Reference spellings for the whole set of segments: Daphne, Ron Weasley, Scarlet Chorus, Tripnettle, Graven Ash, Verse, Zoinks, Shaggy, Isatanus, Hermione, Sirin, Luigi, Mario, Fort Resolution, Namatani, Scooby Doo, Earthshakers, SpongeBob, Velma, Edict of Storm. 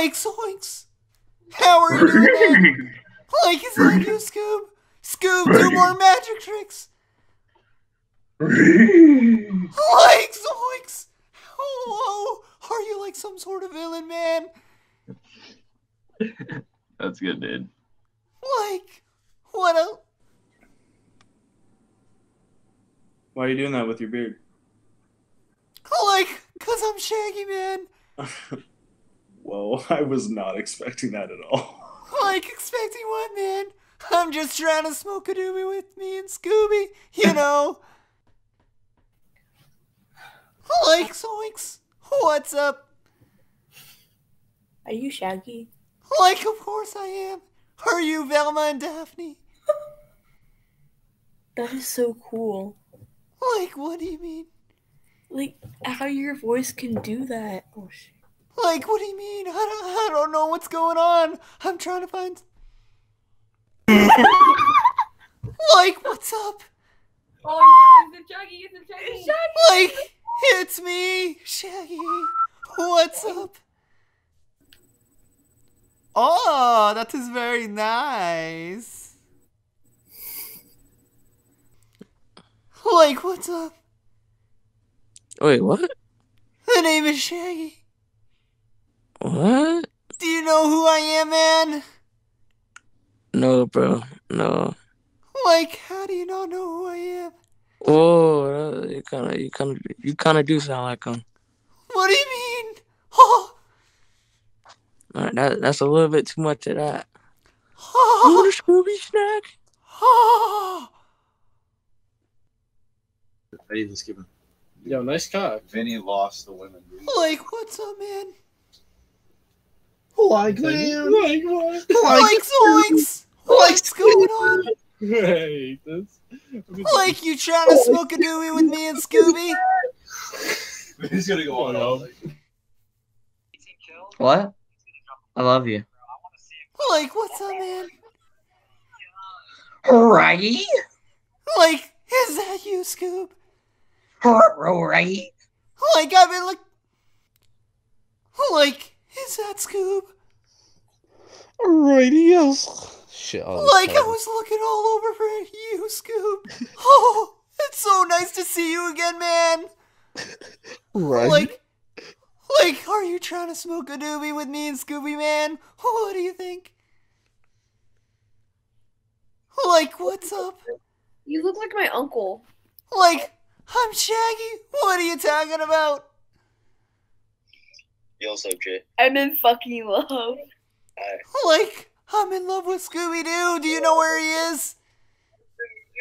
Oinks, oinks. How are you doing? Oinks on you, Scoob. Scoob, do more magic tricks. Oinks, oinks. Hello. Are you like some sort of villain, man? That's good, dude. Like, what a... Why are you doing that with your beard? Like, cause I'm Shaggy, man. Well, I was not expecting that at all. Like, expecting what, man? I'm just trying to smoke a doobie with me and Scooby, you know. Like, zoinks, what's up? Are you Shaggy? Like, of course I am. Are you Velma and Daphne? That is so cool. Like, what do you mean? Like, how your voice can do that. Oh, shit. Like, what do you mean? I don't know what's going on. I'm trying to find... Like, what's up? Oh, it's Shaggy, it's Shaggy. It's Shaggy. Like, it's me, Shaggy. What's up? Oh, that is very nice. Like, what's up? Wait, what? The name is Shaggy. What? Do you know who I am, man? No, bro. No. Like, how do you not know who I am? Oh, you kind of do sound like him. What do you mean? Oh. All right, that's a little bit too much of that. Oh. You want a Scooby snack? Oh. Hey, just give him. Yo, nice cock. Vinny lost the women. Like, what's up, man? Like, man. Like, what? Like, zoinks. What's going on? I hate this. Like, you trying to smoke a dooey with me and Scooby? He's gonna go on out. What? I love you. Like, what's up, man? Alrighty. Like, is that you, Scoob? Right. Like, I've been like, is that Scoob? Alrighty, yes. Shit, like, I was looking all over for you, Scoob. Oh, it's so nice to see you again, man. Right. Like, are you trying to smoke a doobie with me and Scooby, man? What do you think? Like, what's up? You look like my uncle. Like, I'm Shaggy. What are you talking about? Yo, subject. I'm in fucking love. Like, I'm in love with Scooby Doo. Do you know where he is?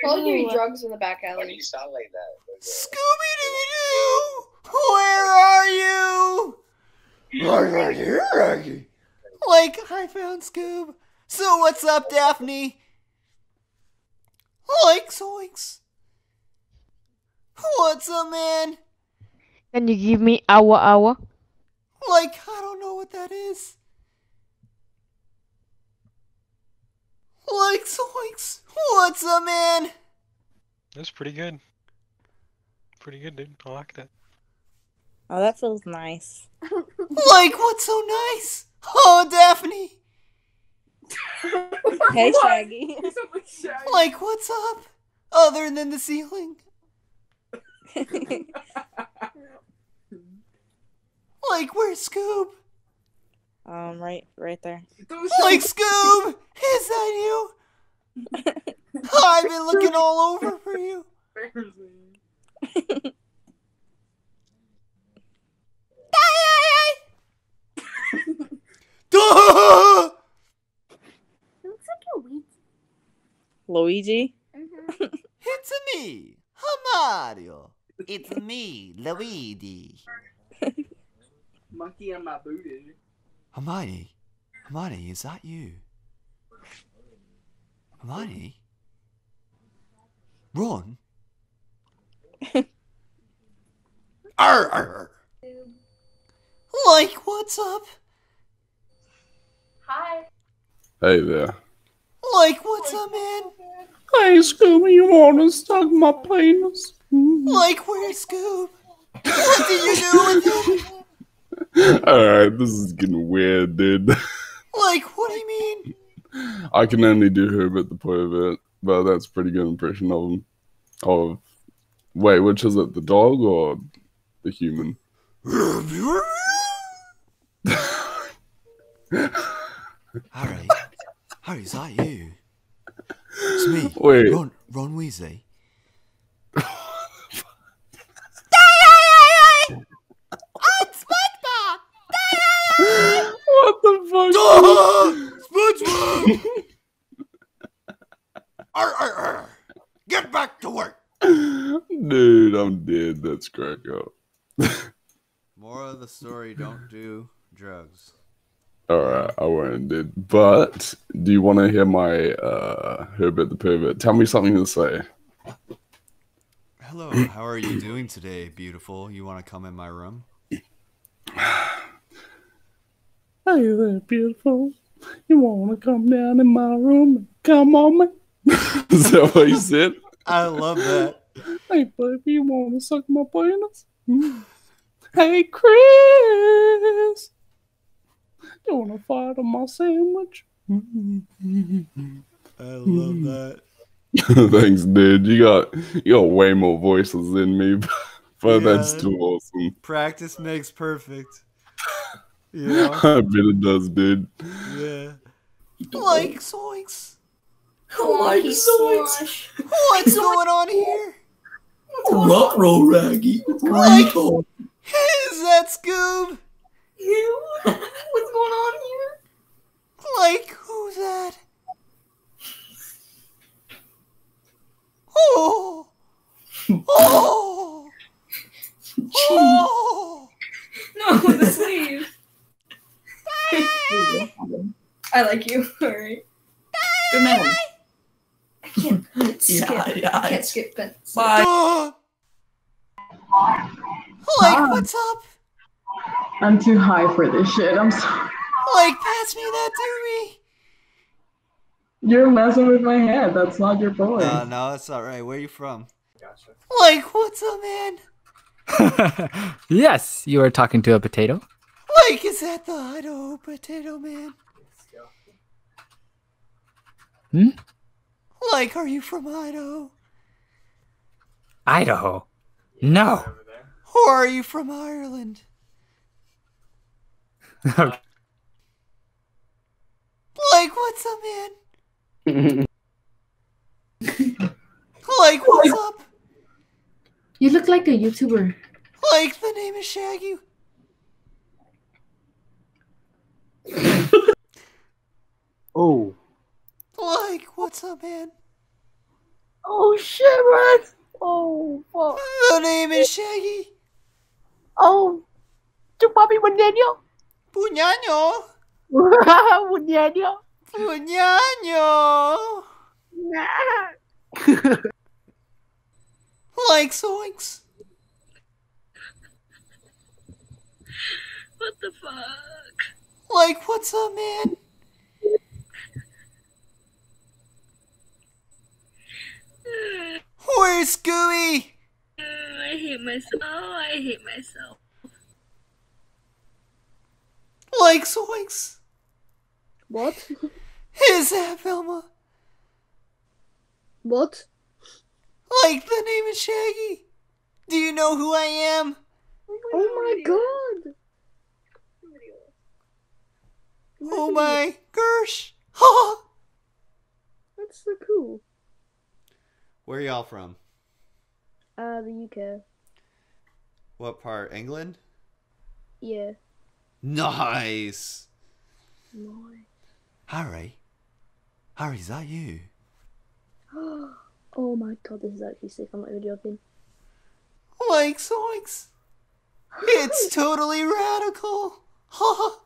Probably doing drugs in the back alley. Why do you sound like that? Scooby Doo, where are you? Right here, Shaggy. Like, I found Scoob. So what's up, Daphne? Like, zoinks. What's up, man? Can you give me awa? Like, I don't know what that is. Like, zoinks. What's up, man? That's pretty good. Pretty good, dude. I like that. Oh, that feels nice. Like, what's so nice? Oh, Daphne. Hey, Shaggy. Like, what's up? Other than the ceiling. Like, where's Scoob? Right there. Like, Scoob, is that you? I've been looking all over for you. Looks like a Luigi. It's me, Mario. It's me, Luigi. Monkey on my booty. Hermione, is that you? Hermione? Ron? Arr. Like, what's up? Hi. Hey there. Like, what's up, man? Hey, Scooby, you wanna suck my penis? Like, where's Scoob? What did you do with him? Alright, this is getting weird, dude. Like, what do you mean? I can only do her bit, the point of it, but that's a pretty good impression of him. Of, wait, which is it, the dog or the human? Harry, Harry, is that you? It's me, wait. Ron Weasley. What the fuck? SpongeBob! Get back to work! Dude, I'm dead. That's crack up. Moral of the story, don't do drugs. Alright, I won't, dude. But, do you want to hear my Herbert the Pervert? Tell me something to say. Hello, how are you doing today, beautiful? You want to come in my room? Hey there, beautiful. You wanna come down in my room and come on me? Is that what you said? I love that. Hey, baby, you wanna suck my penis? Hey, Chris. You wanna fight on my sandwich? I love that. Thanks, dude. You got way more voices than me, but yeah, that's too awesome. Practice makes perfect. You know? I bet it does, dude. Yeah. Like Zoinks. Like Zoinks. What's going on here? Ruh-roh, Raggy. Like, is that Scoob? You? Yeah. What's going on here? Like, who's that? Oh. Oh. Oh. No, the sleeve. I like you. All right. Good man. I can't skip. Yeah. I can't skip it. Bye. Like, what's up? I'm too high for this shit. I'm sorry. Like, pass me that doobie. You're messing with my head. That's not your boy. No, that's not right. Where are you from? Gotcha. Like, what's up, man? Yes, you are talking to a potato. Like, is that the Idaho potato man? Hmm? Like, are you from Idaho? Idaho? No. Or are you from Ireland? Like, what's up, man? Like, what's up? You look like a YouTuber. Like, the name is Shaggy. Oh. Like, what's up, man? Oh, shit, man. Oh, fuck. The name is Shaggy. Oh. Tu papi puñaño? Puñaño. Puñaño. Puñaño. Like, Zoinks. What the fuck? Like, what's up, man? Where's Scooby? I hate myself. Oh, I hate myself. Like, Zoinks. What? Is that Velma? What? Like, the name is Shaggy. Do you know who I am? Oh my god. Oh my gosh! Ha! That's so cool. Where are y'all from? The UK. What part? England? Yeah. Nice! Nice. Harry? Harry, is that you? Oh my god, this is actually sick. I'm not even joking. Like, Zoinks! It's totally radical! Ha!